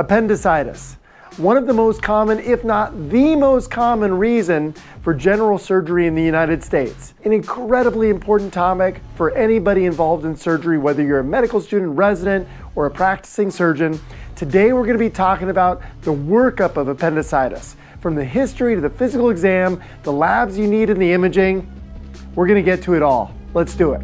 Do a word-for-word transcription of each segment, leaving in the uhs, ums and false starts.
Appendicitis. One of the most common, if not the most common reason for general surgery in the United States. An incredibly important topic for anybody involved in surgery, whether you're a medical student, resident, or a practicing surgeon. Today we're going to be talking about the workup of appendicitis. From the history to the physical exam, the labs you need and the imaging, we're going to get to it all. Let's do it.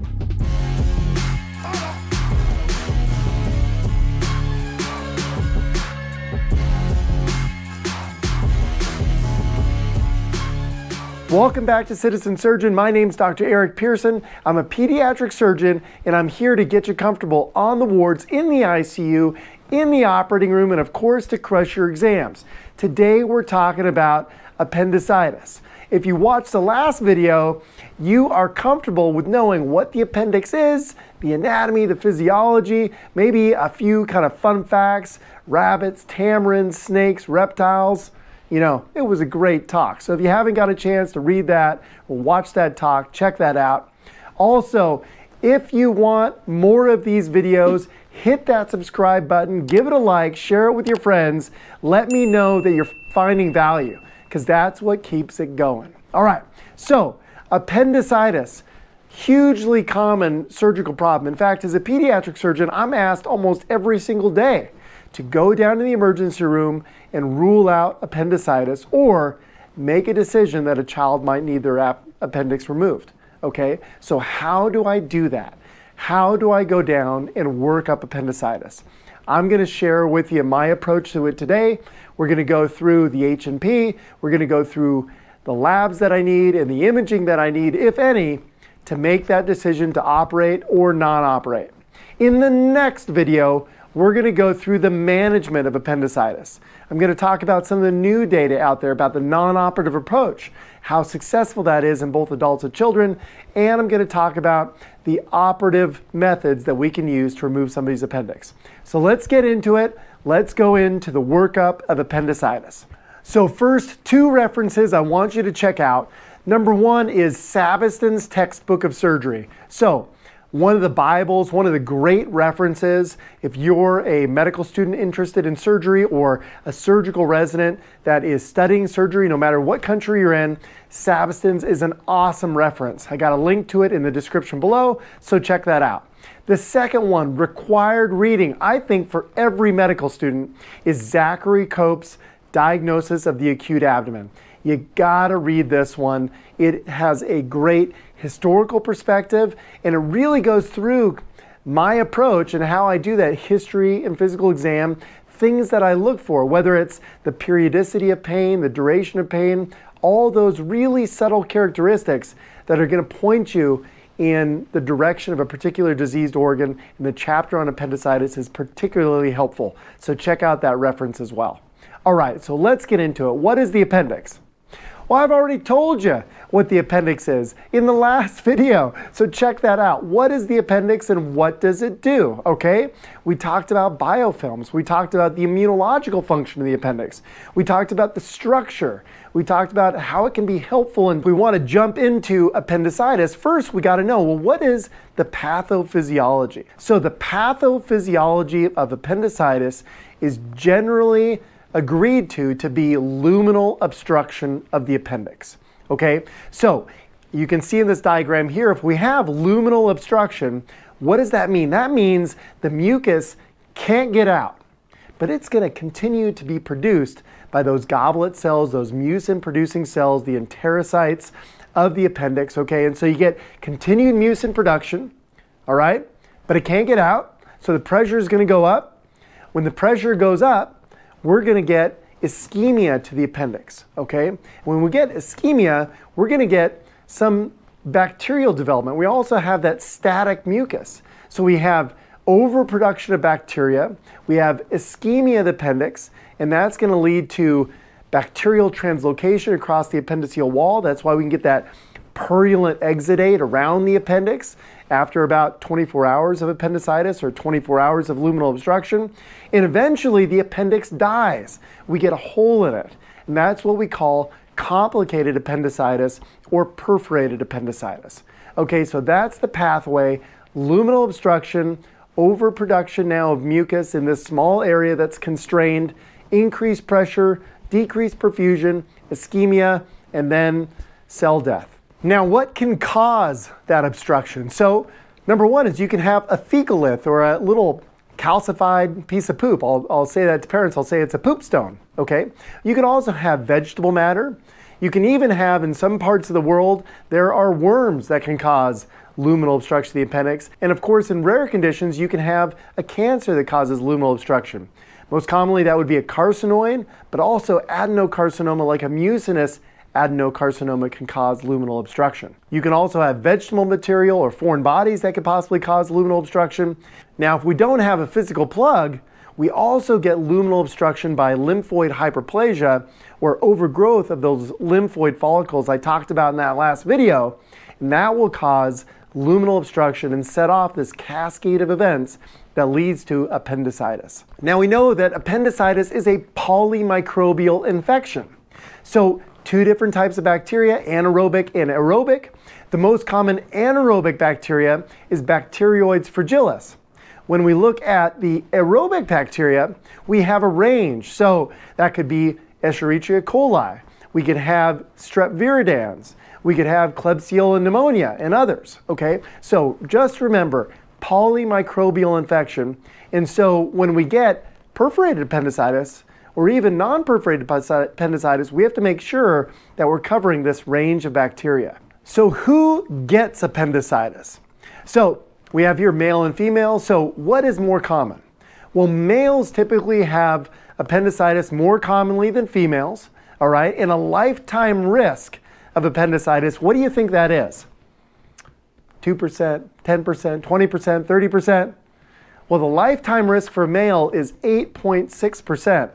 Welcome back to Citizen Surgeon. My name's Doctor Erik Pearson. I'm a pediatric surgeon and I'm here to get you comfortable on the wards, in the I C U, in the operating room, and of course to crush your exams. Today we're talking about appendicitis. If you watched the last video, you are comfortable with knowing what the appendix is, the anatomy, the physiology, maybe a few kind of fun facts, rabbits, tamarins, snakes, reptiles. You know, it was a great talk. So if you haven't got a chance to read that or watch that talk, check that out. Also, if you want more of these videos, hit that subscribe button, give it a like, share it with your friends. Let me know that you're finding value, because that's what keeps it going. All right, so appendicitis, hugely common surgical problem. In fact, as a pediatric surgeon, I'm asked almost every single day to go down to the emergency room and rule out appendicitis or make a decision that a child might need their appendix removed, okay? So how do I do that? How do I go down and work up appendicitis? I'm gonna share with you my approach to it today. We're gonna go through the H and P, we're gonna go through the labs that I need and the imaging that I need, if any, to make that decision to operate or not operate. In the next video, we're going to go through the management of appendicitis. I'm going to talk about some of the new data out there about the non-operative approach, how successful that is in both adults and children, and I'm going to talk about the operative methods that we can use to remove somebody's appendix. So let's get into it. Let's go into the workup of appendicitis. So first, two references I want you to check out. Number one is Sabiston's Textbook of Surgery. So, one of the Bibles, one of the great references. If you're a medical student interested in surgery or a surgical resident that is studying surgery, no matter what country you're in, Sabiston's is an awesome reference. I got a link to it in the description below, so check that out. The second one, required reading, I think for every medical student, is Zachary Cope's Diagnosis of the Acute Abdomen. You gotta read this one. It has a great historical perspective, and it really goes through my approach and how I do that history and physical exam, things that I look for, whether it's the periodicity of pain, the duration of pain, all those really subtle characteristics that are gonna point you in the direction of a particular diseased organ, and the chapter on appendicitis is particularly helpful. So check out that reference as well. All right, so let's get into it. What is the appendix? Well, I've already told you what the appendix is in the last video, so check that out. What is the appendix and what does it do, okay? We talked about biofilms. We talked about the immunological function of the appendix. We talked about the structure. We talked about how it can be helpful, and if we want to jump into appendicitis, first we got to know, well, what is the pathophysiology? So the pathophysiology of appendicitis is generally agreed to to be luminal obstruction of the appendix, okay? So you can see in this diagram here, if we have luminal obstruction, what does that mean? That means the mucus can't get out, but it's gonna continue to be produced by those goblet cells, those mucin-producing cells, the enterocytes of the appendix, okay? And so you get continued mucin production, all right? But it can't get out, so the pressure is gonna go up. When the pressure goes up, we're gonna get ischemia to the appendix, okay? When we get ischemia, we're gonna get some bacterial development. We also have that static mucus. So we have overproduction of bacteria, we have ischemia of the appendix, and that's gonna lead to bacterial translocation across the appendiceal wall. That's why we can get that purulent exudate around the appendix after about twenty-four hours of appendicitis or twenty-four hours of luminal obstruction. And eventually the appendix dies. We get a hole in it. And that's what we call complicated appendicitis or perforated appendicitis. Okay, so that's the pathway, luminal obstruction, overproduction now of mucus in this small area that's constrained, increased pressure, decreased perfusion, ischemia, and then cell death. Now, what can cause that obstruction? So, number one is you can have a fecal lith, or a little calcified piece of poop. I'll, I'll say that to parents, I'll say it's a poop stone, okay? You can also have vegetable matter. You can even have, in some parts of the world, there are worms that can cause luminal obstruction of the appendix. And of course, in rare conditions, you can have a cancer that causes luminal obstruction. Most commonly, that would be a carcinoid, but also adenocarcinoma, like a mucinous adenocarcinoma, can cause luminal obstruction. You can also have vegetable material or foreign bodies that could possibly cause luminal obstruction. Now, if we don't have a physical plug, we also get luminal obstruction by lymphoid hyperplasia, or overgrowth of those lymphoid follicles I talked about in that last video, and that will cause luminal obstruction and set off this cascade of events that leads to appendicitis. Now, we know that appendicitis is a polymicrobial infection. So two different types of bacteria, anaerobic and aerobic. The most common anaerobic bacteria is Bacteroides fragilis. When we look at the aerobic bacteria, we have a range. So that could be Escherichia coli. We could have Strep viridans. We could have Klebsiella pneumonia and others, okay? So just remember, polymicrobial infection. And so when we get perforated appendicitis, or even non-perforated appendicitis, we have to make sure that we're covering this range of bacteria. So who gets appendicitis? So we have here male and female, so what is more common? Well, males typically have appendicitis more commonly than females, all right, and a lifetime risk of appendicitis. What do you think that is? two percent, ten percent, twenty percent, thirty percent? Well, the lifetime risk for a male is eight point six percent,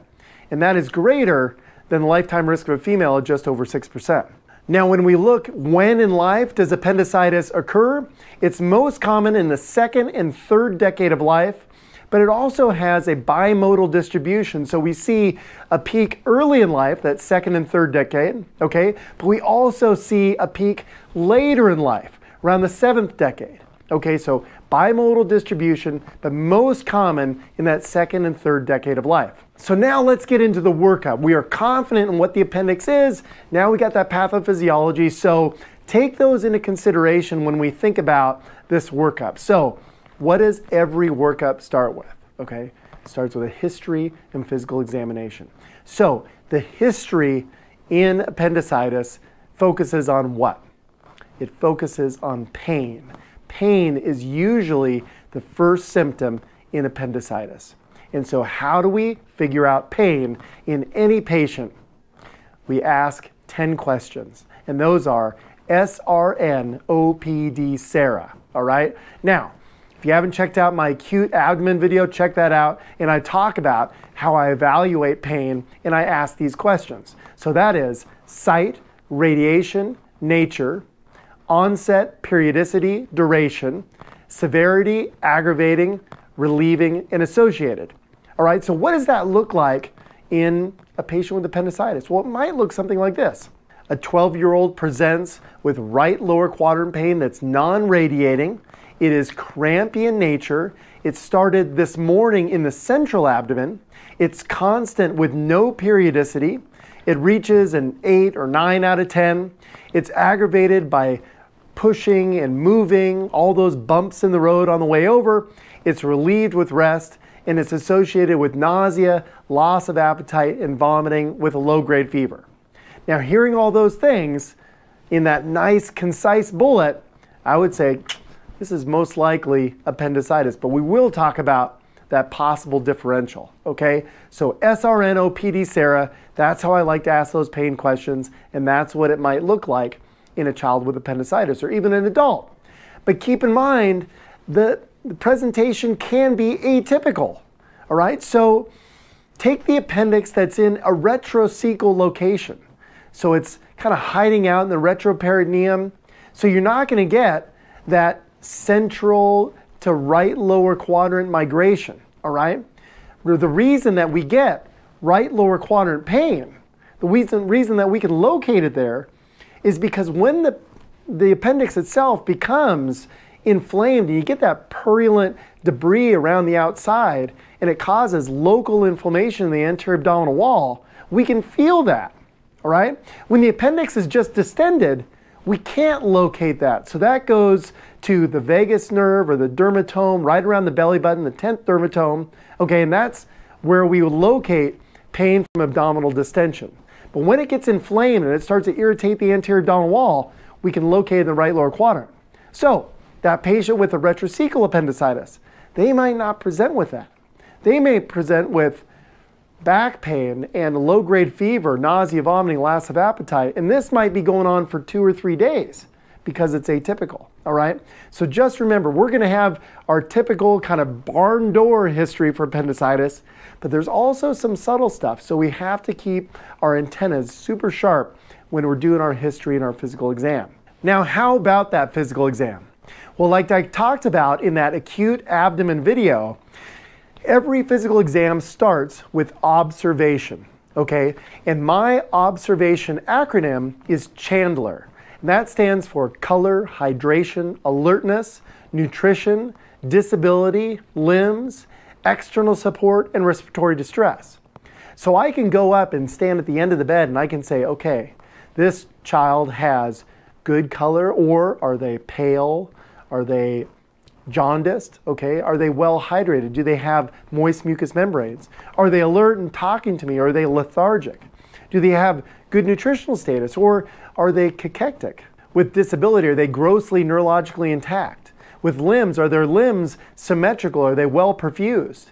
and that is greater than the lifetime risk of a female at just over six percent. Now, when we look when in life does appendicitis occur, it's most common in the second and third decade of life, but it also has a bimodal distribution. So we see a peak early in life, that second and third decade, okay? But we also see a peak later in life, around the seventh decade. Okay, so bimodal distribution, but most common in that second and third decade of life. So now let's get into the workup. We are confident in what the appendix is. Now we got that pathophysiology. So take those into consideration when we think about this workup. So what does every workup start with? Okay, it starts with a history and physical examination. So the history in appendicitis focuses on what? It focuses on pain. Pain is usually the first symptom in appendicitis. And so how do we figure out pain in any patient? We ask ten questions, and those are S R N O P D S A R A, all right? Now, if you haven't checked out my acute abdomen video, check that out, and I talk about how I evaluate pain, and I ask these questions. So that is site, radiation, nature, onset, periodicity, duration, severity, aggravating, relieving, and associated. All right, so what does that look like in a patient with appendicitis? Well, it might look something like this. A twelve-year-old presents with right lower quadrant pain that's non-radiating. It is crampy in nature. It started this morning in the central abdomen. It's constant with no periodicity. It reaches an eight or nine out of ten. It's aggravated by pushing and moving, all those bumps in the road on the way over. It's relieved with rest, and it's associated with nausea, loss of appetite, and vomiting with a low-grade fever. Now, hearing all those things in that nice, concise bullet, I would say this is most likely appendicitis, but we will talk about that possible differential, okay? So S R N O P D S A R A, that's how I like to ask those pain questions, and that's what it might look like in a child with appendicitis, or even an adult. But keep in mind, the, the presentation can be atypical, all right? So take the appendix that's in a retrocecal location. So it's kind of hiding out in the retroperitoneum. So you're not gonna get that central to right lower quadrant migration, all right? The reason that we get right lower quadrant pain, the reason, reason that we can locate it there is because when the, the appendix itself becomes inflamed, and you get that purulent debris around the outside, and it causes local inflammation in the anterior abdominal wall, we can feel that, all right? When the appendix is just distended, we can't locate that. So that goes to the vagus nerve or the dermatome right around the belly button, the tenth dermatome, okay, and that's where we would locate pain from abdominal distension. But when it gets inflamed and it starts to irritate the anterior abdominal wall, we can locate in the right lower quadrant. So that patient with a retrocecal appendicitis, they might not present with that. They may present with back pain and low-grade fever, nausea, vomiting, loss of appetite, and this might be going on for two or three days because it's atypical, all right? So just remember, we're gonna have our typical kind of barn door history for appendicitis, but there's also some subtle stuff, so we have to keep our antennas super sharp when we're doing our history and our physical exam. Now, how about that physical exam? Well, like I talked about in that acute abdomen video, every physical exam starts with observation, okay? And my observation acronym is CHANDLER. And that stands for color, hydration, alertness, nutrition, disability, limbs, external support, and respiratory distress. So I can go up and stand at the end of the bed and I can say, okay, this child has good color, or are they pale? Are they jaundiced? Okay, are they well hydrated? Do they have moist mucous membranes? Are they alert and talking to me? Are they lethargic? Do they have good nutritional status, or are they cachectic? With disability, are they grossly neurologically intact? With limbs, are their limbs symmetrical? Are they well perfused?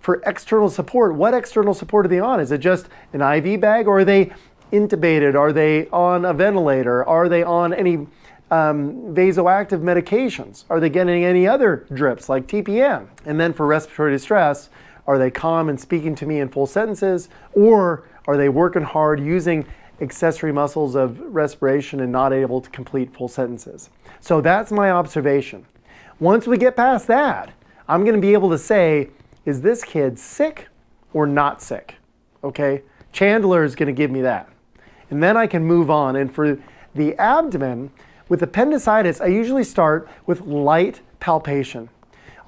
For external support, what external support are they on? Is it just an I V bag, or are they intubated? Are they on a ventilator? Are they on any Um, vasoactive medications? Are they getting any other drips like T P M? And then for respiratory distress, are they calm and speaking to me in full sentences, or are they working hard using accessory muscles of respiration and not able to complete full sentences? So that's my observation. Once we get past that, I'm going to be able to say, is this kid sick or not sick? Okay, Chandler is going to give me that. And then I can move on. And for the abdomen, with appendicitis, I usually start with light palpation.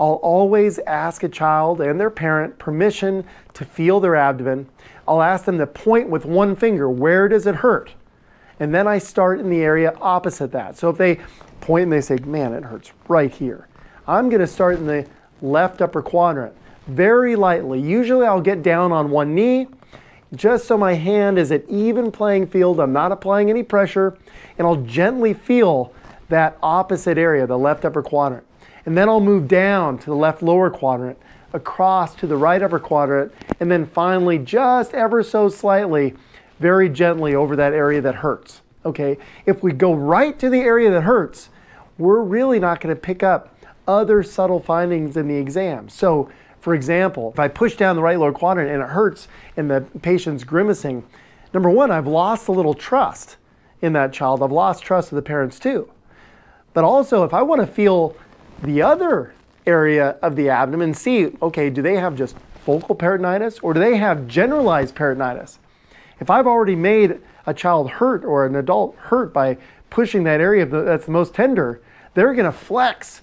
I'll always ask a child and their parent permission to feel their abdomen. I'll ask them to point with one finger, where does it hurt? And then I start in the area opposite that. So if they point and they say, man, it hurts right here, I'm gonna start in the left upper quadrant, very lightly. Usually I'll get down on one knee, just so my hand is at even playing field, I'm not applying any pressure, and I'll gently feel that opposite area, the left upper quadrant. And then I'll move down to the left lower quadrant, across to the right upper quadrant, and then finally, just ever so slightly, very gently over that area that hurts, okay? If we go right to the area that hurts, we're really not gonna pick up other subtle findings in the exam. So, for example, if I push down the right lower quadrant and it hurts and the patient's grimacing, number one, I've lost a little trust in that child. I've lost trust of the parents too. But also, if I want to feel the other area of the abdomen and see, okay, do they have just focal peritonitis or do they have generalized peritonitis? If I've already made a child hurt or an adult hurt by pushing that area that's the most tender, they're going to flex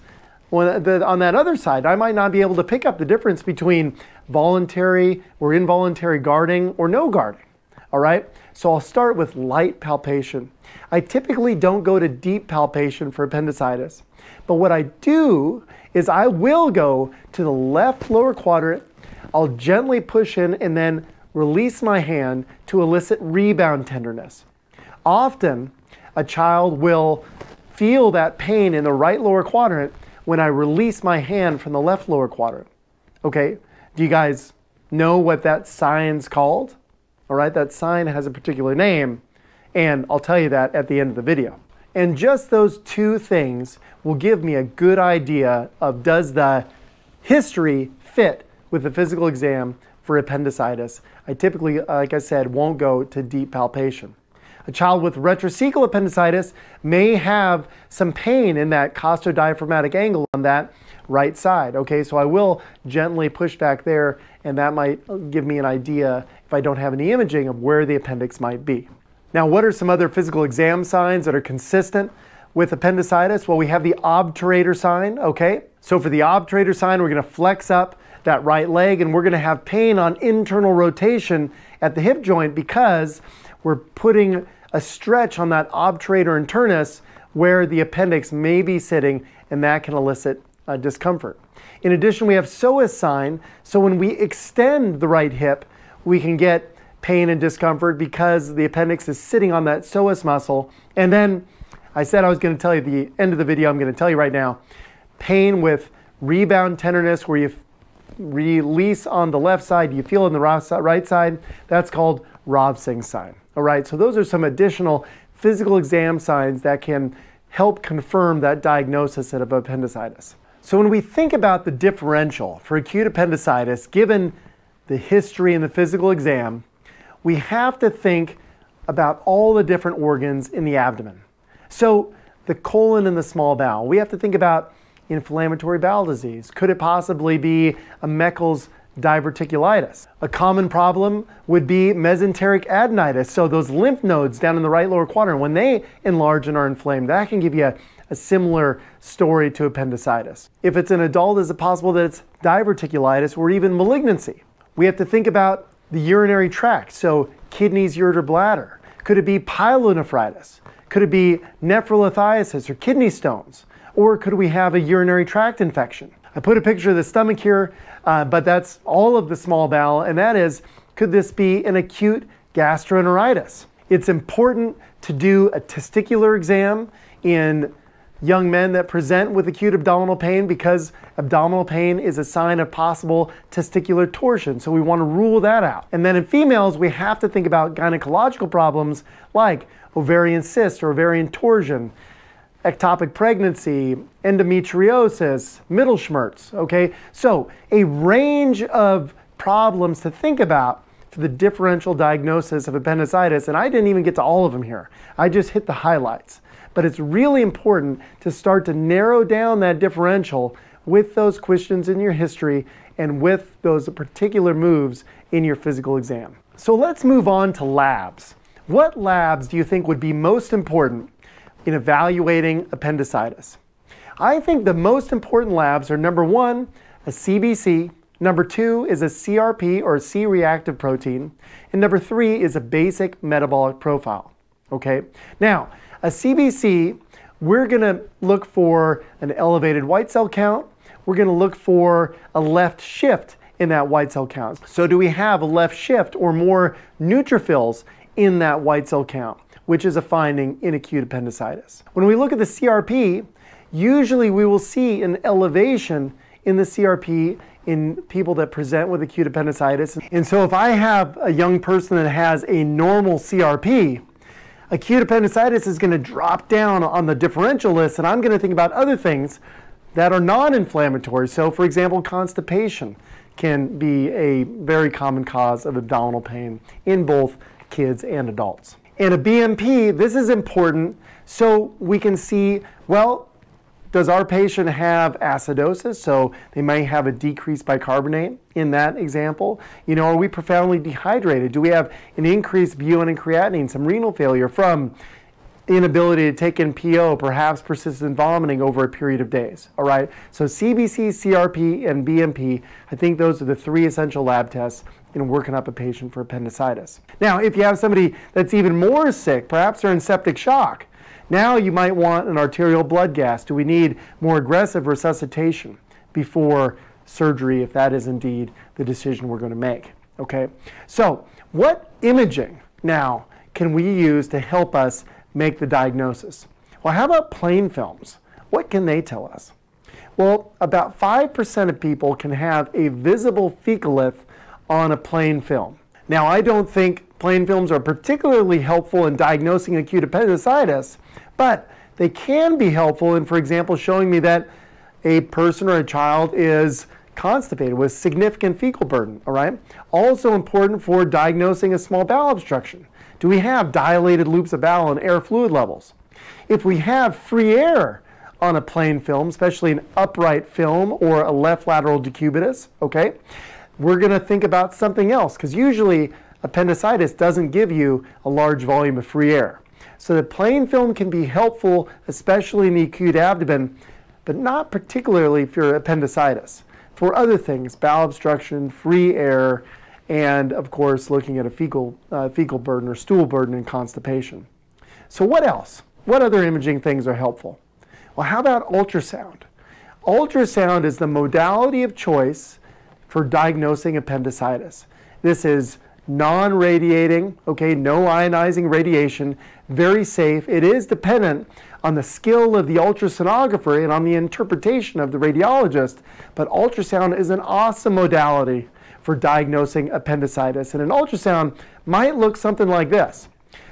on that other side. I might not be able to pick up the difference between voluntary or involuntary guarding or no guarding, all right? So I'll start with light palpation. I typically don't go to deep palpation for appendicitis, but what I do is I will go to the left lower quadrant, I'll gently push in and then release my hand to elicit rebound tenderness. Often, a child will feel that pain in the right lower quadrant when I release my hand from the left lower quadrant. Okay, do you guys know what that sign's called? All right, that sign has a particular name, and I'll tell you that at the end of the video. And just those two things will give me a good idea of, does the history fit with the physical exam for appendicitis? I typically, like I said, won't go to deep palpation. A child with retrocecal appendicitis may have some pain in that costodiaphragmatic angle on that right side. Okay, so I will gently push back there, and that might give me an idea, if I don't have any imaging, of where the appendix might be. Now, what are some other physical exam signs that are consistent with appendicitis? Well, we have the obturator sign, okay? So for the obturator sign, we're gonna flex up that right leg and we're gonna have pain on internal rotation at the hip joint because we're putting a stretch on that obturator internus where the appendix may be sitting, and that can elicit uh, discomfort. In addition, we have psoas sign. So when we extend the right hip, we can get pain and discomfort because the appendix is sitting on that psoas muscle. And then I said I was going to tell you at the end of the video, I'm going to tell you right now, pain with rebound tenderness where you release on the left side, you feel on the right side, that's called Robsing sign. All right, so those are some additional physical exam signs that can help confirm that diagnosis of appendicitis. So when we think about the differential for acute appendicitis, given the history and the physical exam, we have to think about all the different organs in the abdomen. So the colon and the small bowel, we have to think about inflammatory bowel disease. Could it possibly be a Meckel's diverticulitis? A common problem would be mesenteric adenitis. So those lymph nodes down in the right lower quadrant, when they enlarge and are inflamed, that can give you a, a similar story to appendicitis. If it's an adult, is it possible that it's diverticulitis or even malignancy? We have to think about the urinary tract. So kidneys, ureter, bladder. Could it be pyelonephritis? Could it be nephrolithiasis or kidney stones? Or could we have a urinary tract infection? I put a picture of the stomach here, uh, but that's all of the small bowel, and that is, could this be an acute gastroenteritis? It's important to do a testicular exam in young men that present with acute abdominal pain because abdominal pain is a sign of possible testicular torsion, so we want to rule that out. And then in females, we have to think about gynecological problems like ovarian cyst or ovarian torsion, ectopic pregnancy, endometriosis, Mittelschmerz, okay? So a range of problems to think about for the differential diagnosis of appendicitis, and I didn't even get to all of them here. I just hit the highlights. But it's really important to start to narrow down that differential with those questions in your history and with those particular moves in your physical exam. So let's move on to labs. What labs do you think would be most important in evaluating appendicitis? I think the most important labs are number one, a C B C, number two is a C R P or C-reactive protein, and number three is a basic metabolic profile, okay? Now, a C B C, we're gonna look for an elevated white cell count, we're gonna look for a left shift in that white cell count. So do we have a left shift or more neutrophils in that white cell count, which is a finding in acute appendicitis? When we look at the C R P, usually we will see an elevation in the C R P in people that present with acute appendicitis. And so if I have a young person that has a normal C R P, acute appendicitis is gonna drop down on the differential list, and I'm gonna think about other things that are non-inflammatory. So for example, constipation can be a very common cause of abdominal pain in both kids and adults. And a B M P, this is important so we can see, well, does our patient have acidosis? So they may have a decreased bicarbonate in that example. You know, are we profoundly dehydrated? Do we have an increased butyrate and creatinine, some renal failure from inability to take in P O, perhaps persistent vomiting over a period of days, all right? So C B C, C R P, and B M P, I think those are the three essential lab tests in working up a patient for appendicitis. Now, if you have somebody that's even more sick, perhaps they're in septic shock, now you might want an arterial blood gas. Do we need more aggressive resuscitation before surgery if that is indeed the decision we're going to make, okay? So what imaging now can we use to help us make the diagnosis? Well, how about plain films? What can they tell us? Well, about five percent of people can have a visible fecalith on a plain film. Now, I don't think plain films are particularly helpful in diagnosing acute appendicitis, but they can be helpful in, for example, showing me that a person or a child is constipated with significant fecal burden, all right? Also important for diagnosing a small bowel obstruction. Do we have dilated loops of bowel and air fluid levels? If we have free air on a plain film, especially an upright film or a left lateral decubitus, okay, we're gonna think about something else because usually appendicitis doesn't give you a large volume of free air. So the plain film can be helpful, especially in the acute abdomen, but not particularly for appendicitis. For other things, bowel obstruction, free air, and of course looking at a fecal, uh, fecal burden or stool burden and constipation. So what else? What other imaging things are helpful? Well, how about ultrasound? Ultrasound is the modality of choice for diagnosing appendicitis. This is non-radiating, okay, no ionizing radiation, very safe. It is dependent on the skill of the ultrasonographer and on the interpretation of the radiologist, but ultrasound is an awesome modality for diagnosing appendicitis. And an ultrasound might look something like this.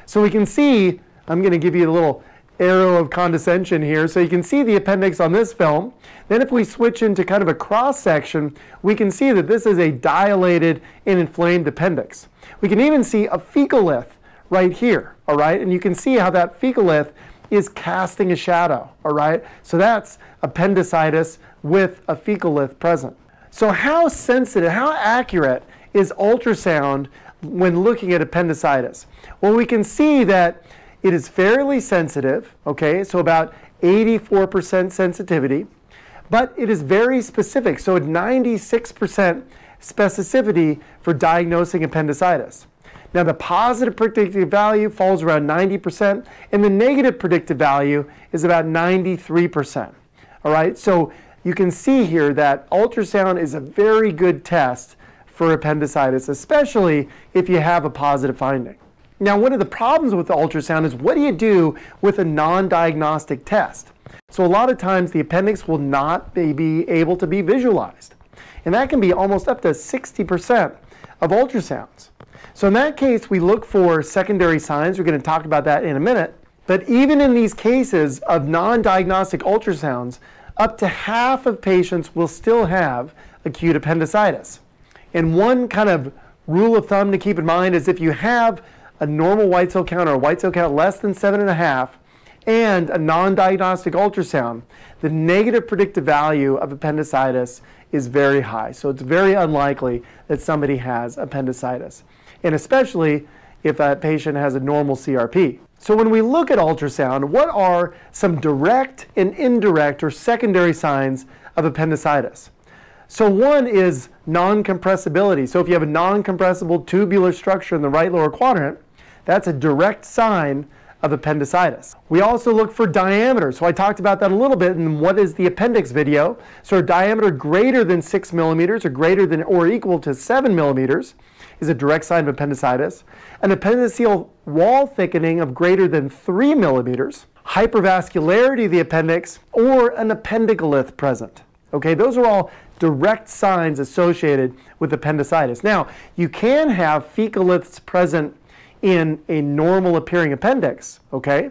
So we can see, I'm going to give you a little arrow of condescension here, so you can see the appendix on this film. Then if we switch into kind of a cross-section, we can see that this is a dilated and inflamed appendix. We can even see a fecal lith right here, all right? And you can see how that fecal lith is casting a shadow, all right? So that's appendicitis with a fecal lith present. So how sensitive, how accurate is ultrasound when looking at appendicitis? Well, we can see that it is fairly sensitive, okay, so about eighty-four percent sensitivity, but it is very specific, so at ninety-six percent specificity for diagnosing appendicitis. Now the positive predictive value falls around ninety percent, and the negative predictive value is about ninety-three percent, all right? So you can see here that ultrasound is a very good test for appendicitis, especially if you have a positive finding. Now, one of the problems with the ultrasound is, what do you do with a non-diagnostic test? So a lot of times the appendix will not be able to be visualized. And that can be almost up to sixty percent of ultrasounds. So in that case, we look for secondary signs. We're going to talk about that in a minute. But even in these cases of non-diagnostic ultrasounds, up to half of patients will still have acute appendicitis. And one kind of rule of thumb to keep in mind is, if you have a normal white cell count or a white cell count less than seven and a half and a non-diagnostic ultrasound, the negative predictive value of appendicitis is very high. So it's very unlikely that somebody has appendicitis, and especially if that patient has a normal C R P. So when we look at ultrasound, what are some direct and indirect or secondary signs of appendicitis? So one is non-compressibility. So if you have a non-compressible tubular structure in the right lower quadrant, that's a direct sign of appendicitis. We also look for diameter. So I talked about that a little bit in what is the appendix video. So a diameter greater than six millimeters or greater than or equal to seven millimeters is a direct sign of appendicitis. An appendiceal wall thickening of greater than three millimeters, hypervascularity of the appendix, or an appendicolith present. Okay, those are all direct signs associated with appendicitis. Now, you can have fecoliths present in a normal appearing appendix, okay?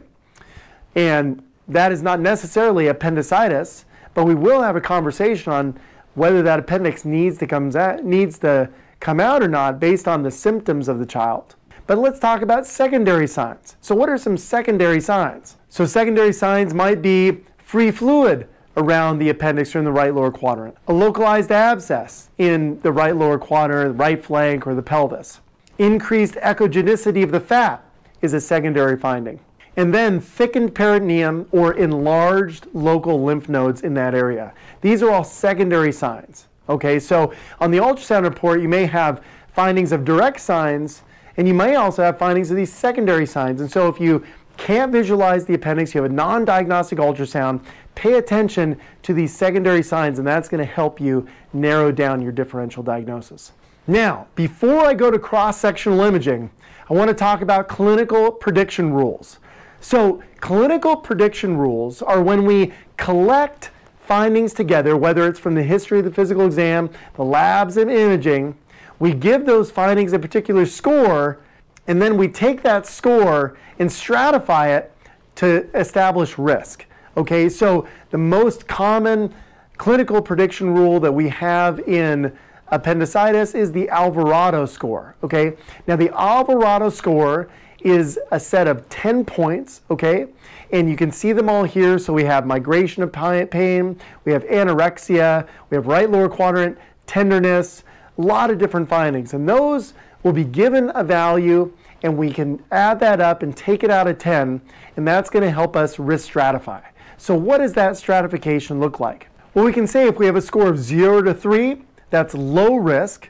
And that is not necessarily appendicitis, but we will have a conversation on whether that appendix needs to come out, needs to come out or not based on the symptoms of the child. But let's talk about secondary signs. So what are some secondary signs? So secondary signs might be free fluid around the appendix or in the right lower quadrant, a localized abscess in the right lower quadrant, right flank, or the pelvis. Increased echogenicity of the fat is a secondary finding. And then thickened peritoneum or enlarged local lymph nodes in that area. These are all secondary signs. Okay, so on the ultrasound report, you may have findings of direct signs, and you may also have findings of these secondary signs. And so if you can't visualize the appendix, you have a non-diagnostic ultrasound, pay attention to these secondary signs, and that's going to help you narrow down your differential diagnosis. Now, before I go to cross-sectional imaging, I want to talk about clinical prediction rules. So, clinical prediction rules are when we collect findings together, whether it's from the history of the physical exam, the labs and imaging, we give those findings a particular score, and then we take that score and stratify it to establish risk. Okay, so the most common clinical prediction rule that we have in appendicitis is the Alvarado score, okay? Now the Alvarado score is a set of ten points, okay? And you can see them all here. So we have migration of pain, we have anorexia, we have right lower quadrant, tenderness, a lot of different findings. And those will be given a value and we can add that up and take it out of ten, and that's going to help us risk stratify. So what does that stratification look like? Well, we can say if we have a score of zero to three, that's low risk,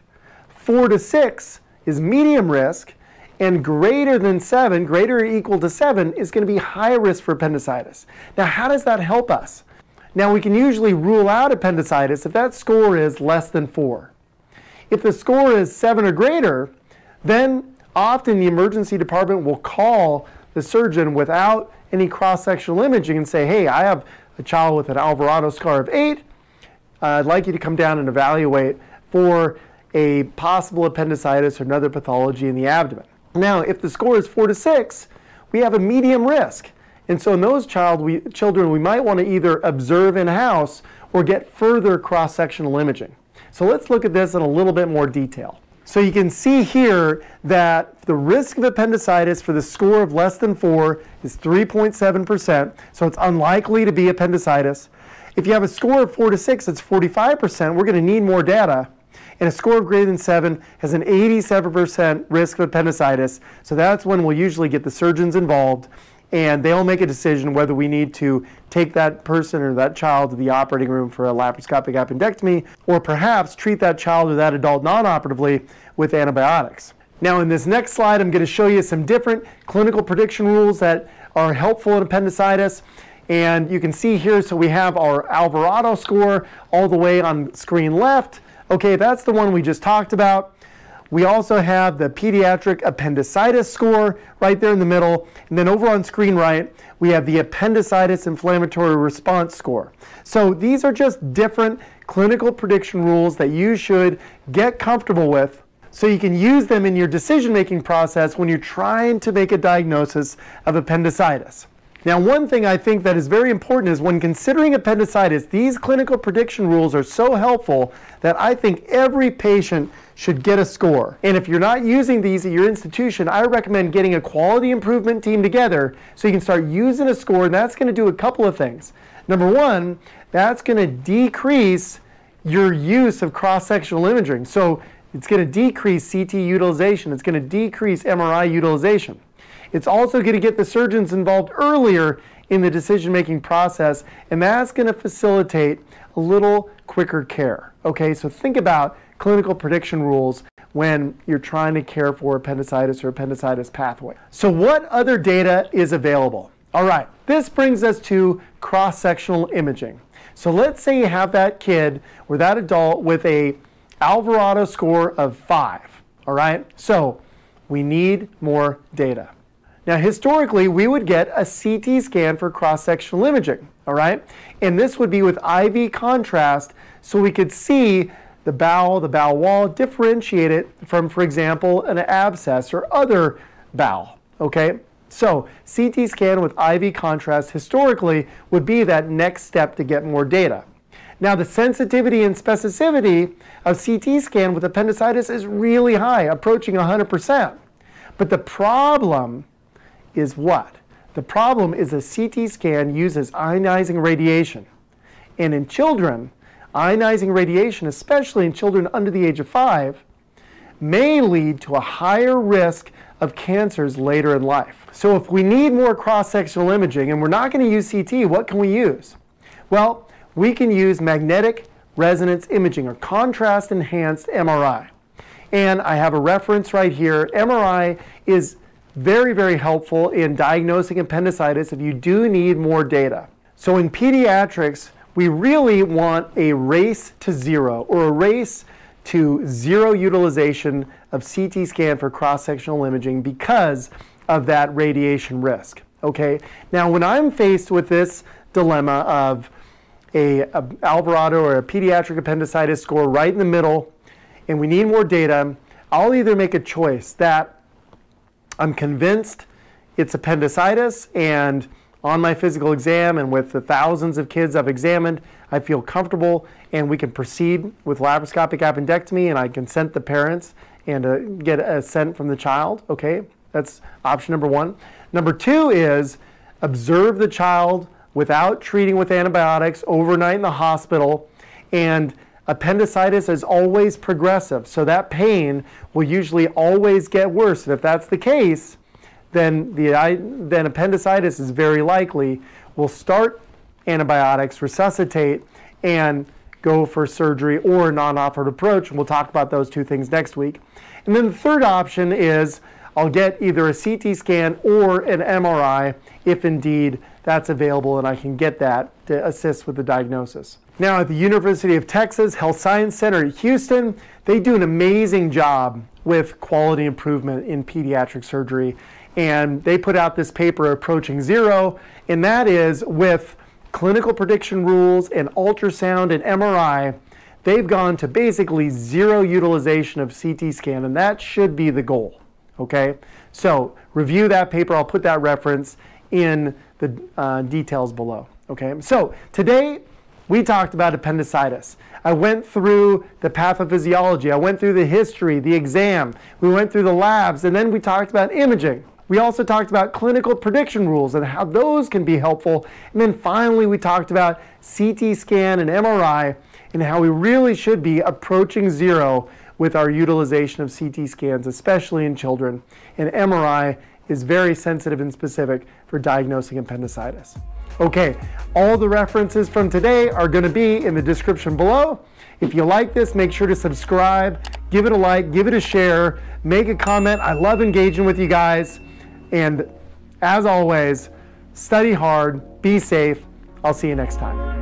four to six is medium risk, and greater than seven, greater or equal to seven, is going to be high risk for appendicitis. Now, how does that help us? Now, we can usually rule out appendicitis if that score is less than four. If the score is seven or greater, then often the emergency department will call the surgeon without any cross-sectional imaging and say, hey, I have a child with an Alvarado score of eight. Uh, I'd like you to come down and evaluate for a possible appendicitis or another pathology in the abdomen. Now, if the score is four to six, we have a medium risk. And so in those child we, children, we might want to either observe in-house or get further cross-sectional imaging. So let's look at this in a little bit more detail. So you can see here that the risk of appendicitis for the score of less than four is three point seven percent, so it's unlikely to be appendicitis. If you have a score of four to six, it's forty-five percent. We're going to need more data. And a score of greater than seven has an eighty-seven percent risk of appendicitis, so that's when we'll usually get the surgeons involved, and they'll make a decision whether we need to take that person or that child to the operating room for a laparoscopic appendectomy, or perhaps treat that child or that adult non-operatively with antibiotics. Now, in this next slide, I'm going to show you some different clinical prediction rules that are helpful in appendicitis. And you can see here, so we have our Alvarado score all the way on screen left. Okay, that's the one we just talked about. We also have the pediatric appendicitis score right there in the middle. And then over on screen right, we have the appendicitis inflammatory response score. So these are just different clinical prediction rules that you should get comfortable with so you can use them in your decision-making process when you're trying to make a diagnosis of appendicitis. Now, one thing I think that is very important is when considering appendicitis, these clinical prediction rules are so helpful that I think every patient should get a score. And if you're not using these at your institution, I recommend getting a quality improvement team together so you can start using a score, and that's going to do a couple of things. Number one, that's going to decrease your use of cross-sectional imaging. So it's going to decrease C T utilization. It's going to decrease M R I utilization. It's also going to get the surgeons involved earlier in the decision-making process, and that's going to facilitate a little quicker care. Okay, so think about clinical prediction rules when you're trying to care for appendicitis or appendicitis pathway. So what other data is available? All right, this brings us to cross-sectional imaging. So let's say you have that kid or that adult with a Alvarado score of five. All right, so we need more data. Now, historically, we would get a C T scan for cross-sectional imaging, all right? And this would be with I V contrast, so we could see the bowel, the bowel wall, differentiate it from, for example, an abscess or other bowel, okay? So, C T scan with I V contrast historically would be that next step to get more data. Now, the sensitivity and specificity of C T scan with appendicitis is really high, approaching one hundred percent. But the problem is what? The problem is a C T scan uses ionizing radiation. And in children, ionizing radiation, especially in children under the age of five, may lead to a higher risk of cancers later in life. So if we need more cross-sectional imaging and we're not going to use C T, what can we use? Well, we can use magnetic resonance imaging or contrast-enhanced M R I. And I have a reference right here. M R I is very, very helpful in diagnosing appendicitis if you do need more data. So in pediatrics, we really want a race to zero or a race to zero utilization of C T scan for cross-sectional imaging because of that radiation risk. Okay. Now, when I'm faced with this dilemma of a, a Alvarado or a pediatric appendicitis score right in the middle and we need more data, I'll either make a choice that I'm convinced it's appendicitis, and on my physical exam and with the thousands of kids I've examined, I feel comfortable and we can proceed with laparoscopic appendectomy, and I consent the parents and uh, get assent from the child. Okay, that's option number one. Number two is observe the child without treating with antibiotics overnight in the hospital, and Appendicitis is always progressive, so that pain will usually always get worse. And if that's the case, then, the, then appendicitis is very likely. We'll start antibiotics, resuscitate, and go for surgery or a non-operative approach. And we'll talk about those two things next week. And then the third option is I'll get either a C T scan or an M R I if indeed that's available and I can get that to assist with the diagnosis. Now at the University of Texas Health Science Center at Houston, they do an amazing job with quality improvement in pediatric surgery. And they put out this paper, Approaching Zero, and that is with clinical prediction rules and ultrasound and M R I, they've gone to basically zero utilization of C T scan, and that should be the goal, okay? So review that paper. I'll put that reference in the uh, details below, okay? So today, we talked about appendicitis. I went through the pathophysiology. I went through the history, the exam. We went through the labs, and then we talked about imaging. We also talked about clinical prediction rules and how those can be helpful. And then finally, we talked about C T scan and M R I and how we really should be approaching zero with our utilization of C T scans, especially in children. And M R I is very sensitive and specific for diagnosing appendicitis. Okay, all the references from today are going to be in the description below. If you like this, make sure to subscribe, give it a like, give it a share, make a comment. I love engaging with you guys. And as always, study hard, be safe. I'll see you next time.